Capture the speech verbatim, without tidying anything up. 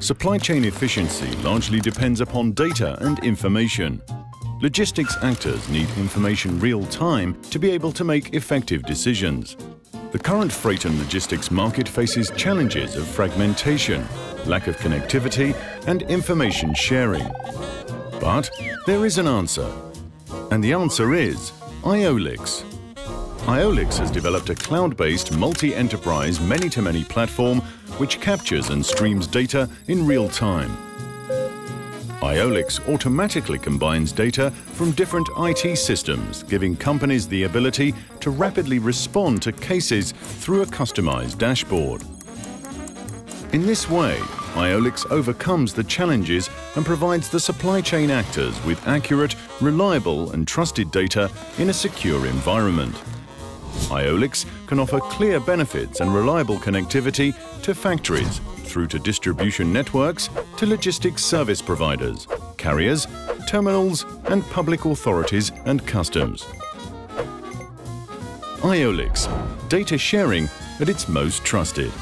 Supply chain efficiency largely depends upon data and information. Logistics actors need information real-time to be able to make effective decisions. The current freight and logistics market faces challenges of fragmentation, lack of connectivity, and information sharing. But there is an answer. And the answer is AEOLIX. AEOLIX has developed a cloud-based multi-enterprise many-to-many platform which captures and streams data in real time. AEOLIX automatically combines data from different I T systems, giving companies the ability to rapidly respond to cases through a customized dashboard. In this way, AEOLIX overcomes the challenges and provides the supply chain actors with accurate, reliable and trusted data in a secure environment. AEOLIX can offer clear benefits and reliable connectivity to factories, through to distribution networks, to logistics service providers, carriers, terminals and public authorities and customs. AEOLIX, data sharing at its most trusted.